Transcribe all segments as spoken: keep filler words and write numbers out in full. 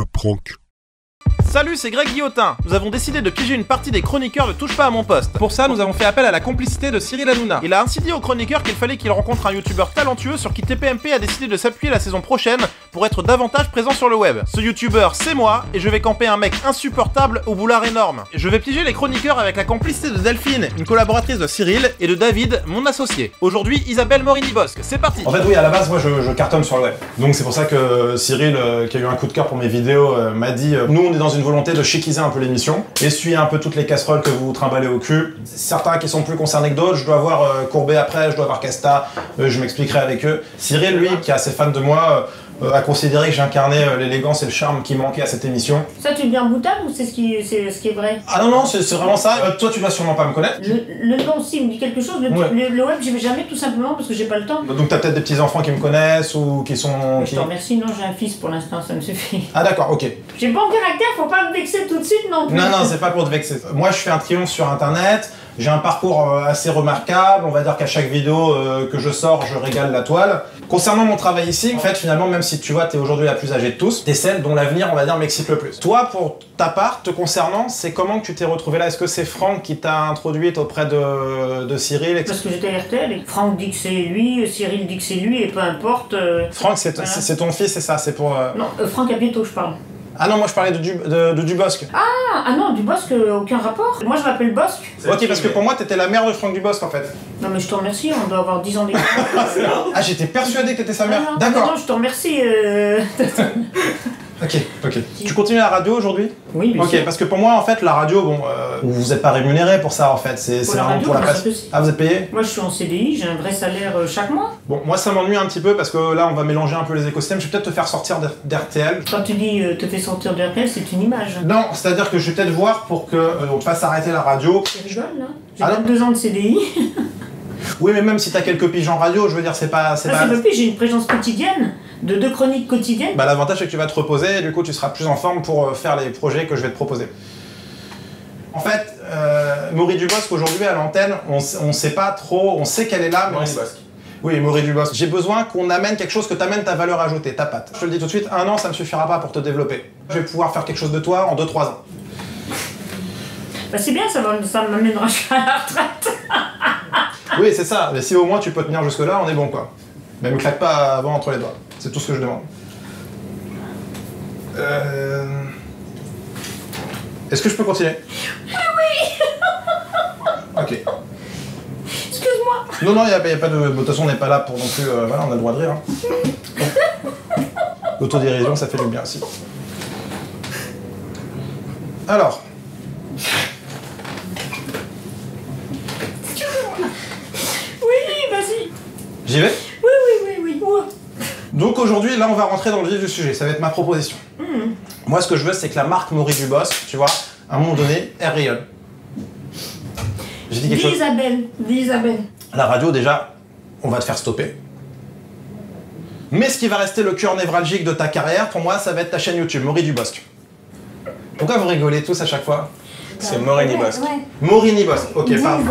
le prank. Salut, c'est Greg Guillotin. Nous avons décidé de piéger une partie des chroniqueurs de Touche pas à mon poste. Pour ça, nous avons fait appel à la complicité de Cyril Hanouna. Il a ainsi dit aux chroniqueurs qu'il fallait qu'il rencontre un youtubeur talentueux sur qui T P M P a décidé de s'appuyer la saison prochaine pour être davantage présent sur le web. Ce youtubeur, c'est moi, et je vais camper un mec insupportable au boulard énorme. Je vais piéger les chroniqueurs avec la complicité de Delphine, une collaboratrice de Cyril, et de David, mon associé. Aujourd'hui, Isabelle Morini-Bosc. C'est parti. En fait, oui, à la base, moi, je, je cartonne sur le web. Donc c'est pour ça que Cyril, euh, qui a eu un coup de cœur pour mes vidéos, euh, m'a dit euh, nous, on est dans une volonté de chiquiser un peu l'émission, essuyer un peu toutes les casseroles que vous vous trimballez au cul. Certains qui sont plus concernés que d'autres, je dois voir euh, Courbet après, je dois voir Casta, euh, je m'expliquerai avec eux. Cyril, lui, qui est assez fan de moi, euh, a considéré que j'incarnais euh, l'élégance et le charme qui manquait à cette émission. Ça, tu deviens boutable ou c'est ce qui, c'est ce qui est vrai? Ah non, non, c'est vraiment ça. Euh, toi, tu vas sûrement pas me connaître. Le, le nom, si, me dit quelque chose. Le, ouais. le, le web, j'y vais jamais, tout simplement, parce que j'ai pas le temps. Donc, t'as peut-être des petits-enfants qui me connaissent ou qui sont... Mais je qui... t'en remercie, non, j'ai un fils pour l'instant, ça me suffit. Ah d'accord, ok. J'ai bon caractère, faut pas me vexer tout de suite non plus. Non, non, c'est pas pour te vexer. Moi, je fais un triomphe sur Internet, j'ai un parcours assez remarquable, on va dire qu'à chaque vidéo que je sors, je régale la toile. Concernant mon travail ici, en fait, finalement, même si tu vois, t'es aujourd'hui la plus âgée de tous, t'es celle dont l'avenir, on va dire, m'excite le plus. Toi, pour ta part, te concernant, c'est comment que tu t'es retrouvée là? Est-ce que c'est Franck qui t'a introduite auprès de, de Cyril et... Parce que j'étais R T L, Franck dit que c'est lui, Cyril dit que c'est lui, et peu importe... Euh... Franck, c'est voilà. Ton fils, c'est ça, c'est pour... Euh... Non, euh, Franck, à bientôt, je parle. Ah non, moi je parlais de, du, de, de Dubosc. Ah, ah non, Dubosc, euh, aucun rapport. Moi je m'appelle Bosc. Ok, parce que pour moi t'étais la mère de Franck Dubosc en fait. Non mais je te remercie, on doit avoir dix ans d'écart. Ah, j'étais persuadé que t'étais sa mère. Ah, d'accord. Non, non, je te remercie. Euh... Ok, ok. Tu continues la radio aujourd'hui? Oui, bien sûr. Ok, parce que pour moi, en fait, la radio, bon, euh, vous n'êtes pas rémunéré pour ça, en fait. C'est vraiment pour la passe. Ah, vous êtes payé? Moi, je suis en C D I, j'ai un vrai salaire euh, chaque mois. Bon, moi, ça m'ennuie un petit peu parce que là, on va mélanger un peu les écosystèmes. Je vais peut-être te faire sortir d'R T L. Quand tu dis euh, te fais sortir d'R T L, c'est une image. Non, c'est-à-dire que je vais peut-être voir pour qu'on euh, fasse arrêter la radio. C'est rigolo, là. J'ai ah, vingt-deux ans de C D I. Oui, mais même si t'as quelques piges en radio, je veux dire, c'est pas... C'est pas pige, j'ai une présence quotidienne, de deux chroniques quotidiennes. Bah, l'avantage, c'est que tu vas te reposer, et du coup, tu seras plus en forme pour faire les projets que je vais te proposer. En fait, euh, Maury Dubosc, aujourd'hui, à l'antenne, on, on sait pas trop, on sait qu'elle est là, mais... Maury Dubosc. Oui, Maury Dubosc. J'ai besoin qu'on amène quelque chose que t'amène ta valeur ajoutée, ta patte. Je te le dis tout de suite, un an, ça me suffira pas pour te développer. Je vais pouvoir faire quelque chose de toi en deux trois ans. Bah, c'est bien, ça, ça m'amènera à la retraite. Oui, c'est ça. Mais si au moins tu peux tenir jusque-là, on est bon, quoi. Mais me claque pas avant entre les doigts. C'est tout ce que je demande. Euh... Est-ce que je peux continuer? Oui. Ok. Excuse-moi. Non, non, il n'y a, y a pas de... De toute façon, on n'est pas là pour non plus... Euh, voilà, on a le droit de rire. Hein. L'autodérision, ça fait du bien, si. Alors... J'y vais? Oui, oui, oui, oui. Ouais. Donc aujourd'hui, là, on va rentrer dans le vif du sujet. Ça va être ma proposition. Mmh. Moi, ce que je veux, c'est que la marque Maury Dubosc, tu vois, à un moment donné, elle rayonne. J'ai dit quelque chose. Isabelle, Isabelle. La radio, déjà, on va te faire stopper. Mais ce qui va rester le cœur névralgique de ta carrière, pour moi, ça va être ta chaîne YouTube, Maury Dubosc. Pourquoi vous rigolez tous à chaque fois? C'est Morini-Bosc. Morini-Bosc. Ok, pardon.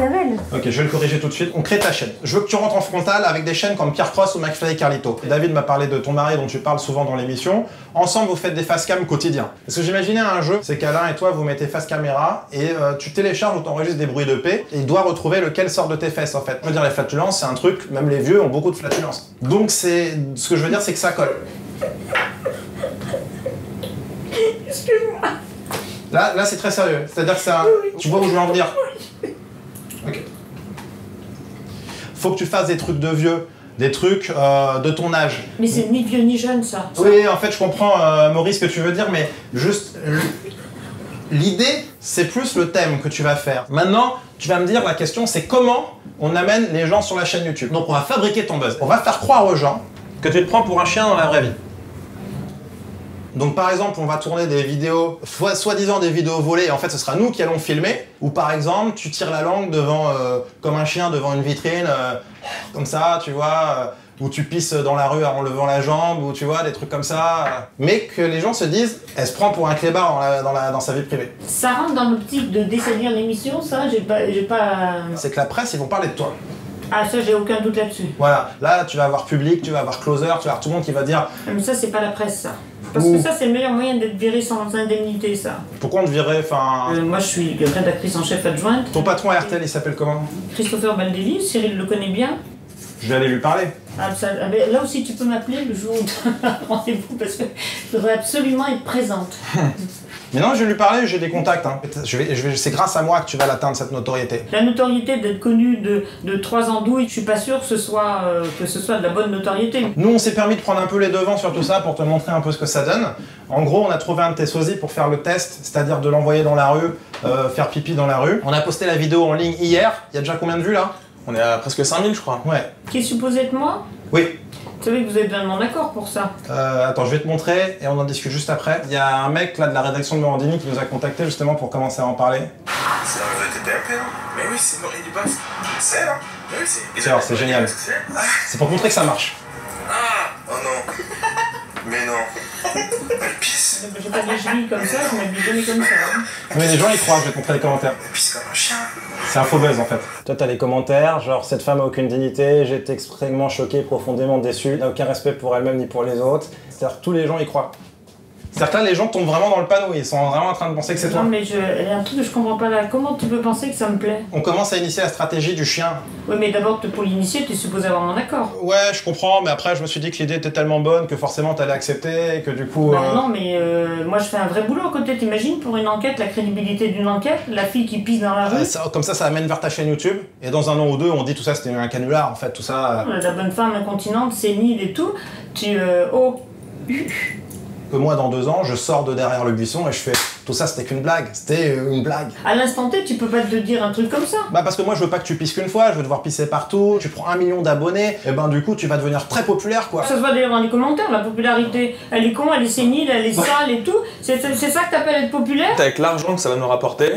Ok, je vais le corriger tout de suite. On crée ta chaîne. Je veux que tu rentres en frontal avec des chaînes comme Pierre Cross ou McFly et Carlito. Et David m'a parlé de ton mari dont tu parles souvent dans l'émission. Ensemble, vous faites des face-cam quotidiens. Parce que j'imaginais un jeu, c'est qu'Alain et toi, vous mettez face-caméra et euh, tu télécharges ou t'enregistres des bruits de paix et il doit retrouver lequel sort de tes fesses en fait. Je veux dire, les flatulences, c'est un truc, même les vieux ont beaucoup de flatulences. Donc, c'est ce que je veux dire, c'est que ça colle. Excuse-moi. Là, là c'est très sérieux, c'est-à-dire que ça... Oui. Tu vois où je veux en venir? Oui. Ok. Faut que tu fasses des trucs de vieux, des trucs euh, de ton âge. Mais c'est ni vieux ni jeune, ça. Oui, en fait, je comprends, euh, Maurice, ce que tu veux dire, mais juste... L'idée, c'est plus le thème que tu vas faire. Maintenant, tu vas me dire, la question, c'est comment on amène les gens sur la chaîne YouTube. Donc, on va fabriquer ton buzz. On va faire croire aux gens que tu te prends pour un chien dans la vraie vie. Donc par exemple, on va tourner des vidéos, soi-disant des vidéos volées, et en fait ce sera nous qui allons filmer. Ou par exemple, tu tires la langue devant, euh, comme un chien devant une vitrine, euh, comme ça, tu vois, euh, ou tu pisses dans la rue en levant la jambe, ou tu vois, des trucs comme ça. Euh. Mais que les gens se disent, elle se prend pour un clébard dans, la, dans, la, dans sa vie privée. Ça rentre dans l'optique de desservir l'émission, ça, j'ai pas... pas... C'est que la presse, ils vont parler de toi. Ah, ça, j'ai aucun doute là-dessus. Voilà, là, tu vas avoir Public, tu vas avoir Closer, tu vas avoir tout le monde qui va dire... Mais ça, c'est pas la presse, ça. Parce Ouh. que ça, c'est le meilleur moyen d'être viré sans indemnité, ça. Pourquoi on te virait, enfin... Euh, moi, je suis rédactrice en chef adjointe. Ton patron à R T L, il s'appelle comment? Christopher Baldelli, Cyril le connaît bien. Je vais aller lui parler. Ah, ça, là aussi, tu peux m'appeler le jour où rendez-vous, parce que je devrais absolument être présente. Mais non, je vais lui parler, j'ai des contacts. Hein. Je vais, je vais, c'est grâce à moi que tu vas l'atteindre, cette notoriété. La notoriété d'être connue de, de trois andouilles, je suis pas sûr que ce soit, euh, que ce soit de la bonne notoriété. Nous, on s'est permis de prendre un peu les devants sur tout ça pour te montrer un peu ce que ça donne. En gros, on a trouvé un de tes sosies pour faire le test, c'est-à-dire de l'envoyer dans la rue, euh, faire pipi dans la rue. On a posté la vidéo en ligne hier. Il y a déjà combien de vues, là? On est à presque cinq mille, je crois. Ouais. Qui est supposé être moi? Oui. Vous savez que vous êtes vraiment d'accord pour ça. Euh, attends, je vais te montrer et on en discute juste après. Il y a un mec là de la rédaction de Morandini qui nous a contacté justement pour commencer à en parler. C'est dans le T P M P, hein? Mais oui, c'est Morini-Bosc. C'est elle, hein? Mais oui, c'est... C'est génial. C'est pour montrer que ça marche. Ah! Oh non. Mais non. Elle pisse. J'ai pas des chevilles comme ça, je m'habille jamais comme ça. Mais les gens ils croient, je vais te montrer les commentaires. Elle pisse comme un chien. C'est un faux buzz en fait. Toi t'as les commentaires, genre cette femme a aucune dignité, j'ai été extrêmement choqué, profondément déçu, n'a aucun respect pour elle-même ni pour les autres. C'est-à-dire que tous les gens y croient. Certains, les gens tombent vraiment dans le panneau, ils sont vraiment en train de penser que c'est toi. Non mais je... il y a un truc que je comprends pas là, comment tu peux penser que ça me plaît? On commence à initier la stratégie du chien. Oui mais d'abord pour l'initier, tu es supposé avoir mon accord. Ouais je comprends, mais après je me suis dit que l'idée était tellement bonne que forcément t'allais accepter et que du coup... Bah, euh... non mais euh, moi je fais un vrai boulot à côté, t'imagines pour une enquête, la crédibilité d'une enquête, la fille qui pisse dans la rue... Euh, ça, comme ça, ça amène vers ta chaîne YouTube, et dans un an ou deux on dit tout ça c'était un canular en fait, tout ça... Euh... La bonne femme incontinente, sénile et tout, tu... Euh, oh... que moi dans deux ans, je sors de derrière le buisson et je fais tout ça c'était qu'une blague, c'était une blague. À l'instant T, tu peux pas te dire un truc comme ça. Bah parce que moi je veux pas que tu pisses qu'une fois, je veux devoir pisser partout, tu prends un million d'abonnés, et ben du coup tu vas devenir très populaire quoi. Ça se voit d'ailleurs dans les commentaires, la popularité, elle est con, elle est sénile, elle est sale et tout, c'est ça que t'appelles être populaire? Avec l'argent que ça va nous rapporter,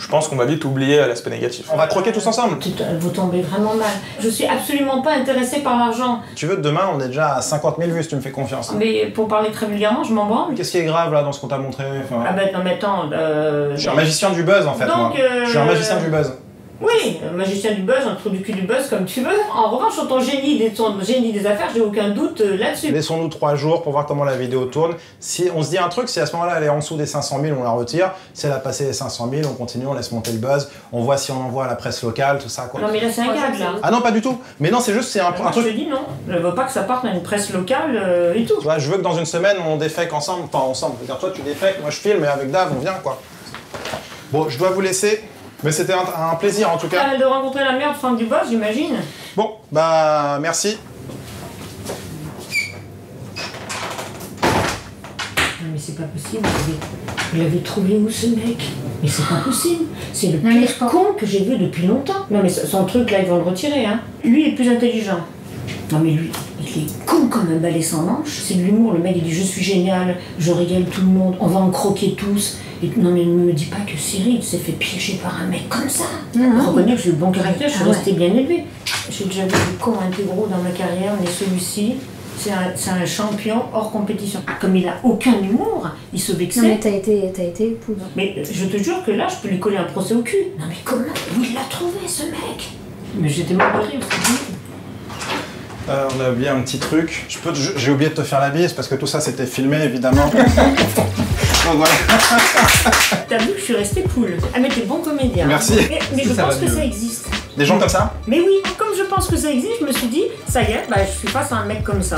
je pense qu'on va vite oublier l'aspect négatif. On va croquer tous ensemble. Vous tombez vraiment mal. Je suis absolument pas intéressée par l'argent. Tu veux que demain, on est déjà à cinquante mille vues si tu me fais confiance. Mais pour parler très vulgairement, je m'en branle. Qu'est-ce qui est grave là dans ce qu'on t'a montré enfin... Ah bah non mais attends... Euh... Je suis un magicien du buzz en fait. Donc, moi. Euh... Je suis un magicien du buzz. Oui, un magicien du buzz, un trou du cul du buzz, comme tu veux. En revanche, sur ton génie des, ton génie des affaires, j'ai aucun doute euh, là-dessus. Laissons-nous trois jours pour voir comment la vidéo tourne. Si on se dit un truc, si à ce moment-là, elle est en dessous des cinq cent mille, on la retire. Si elle a passé les cinq cent mille, on continue, on laisse monter le buzz. On voit si on envoie à la presse locale, tout ça, quoi. Non, mais là, c'est un gag, là. Ah non, pas du tout. Mais non, c'est juste, c'est un, un truc... Je te dis non. Je veux pas que ça parte à une presse locale euh, et tout. Tu vois, je veux que dans une semaine, on défèque ensemble. Enfin, ensemble. Je veux dire, toi, tu défèques, moi, je filme, et avec Dave, on vient, quoi. Bon, je dois vous laisser. Mais c'était un, un plaisir en tout cas. Ah, de rencontrer la merde Franck Dubosc, j'imagine. Bon, bah merci. Non mais c'est pas possible, vous l'avez trouvé où ce mec? Mais c'est pas possible, c'est le non, pire con que j'ai vu depuis longtemps. Non mais son truc là, ils vont le retirer hein. Lui il est plus intelligent. Non mais lui, il est con comme un balai sans manche. C'est de l'humour, le mec il dit je suis génial, je régale tout le monde, on va en croquer tous. Et, non mais ne me dis pas que Cyril s'est fait piéger par un mec comme ça. Je reconnais que j'ai le bon caractère, je suis restée bien élevée. J'ai déjà vu des cons intégraux dans ma carrière, mais celui-ci, c'est un, un champion hors compétition. Comme il a aucun humour, il se vexait. Non mais t'as été, t'as été épouse. Mais je te jure que là, je peux lui coller un procès au cul. Non mais comment il l'a trouvé ce mec? Mais j'étais mal barrée aussi. Euh, on a oublié un petit truc. J'ai oublié de te faire la bise parce que tout ça c'était filmé évidemment. Donc voilà. T'as vu que je suis restée cool. Ah mais t'es bon comédien. Merci. Mais, mais je pense que mieux. Ça existe. Des gens comme ça? Mais oui, comme je pense que ça existe, je me suis dit, ça y est, bah, je suis face à un mec comme ça.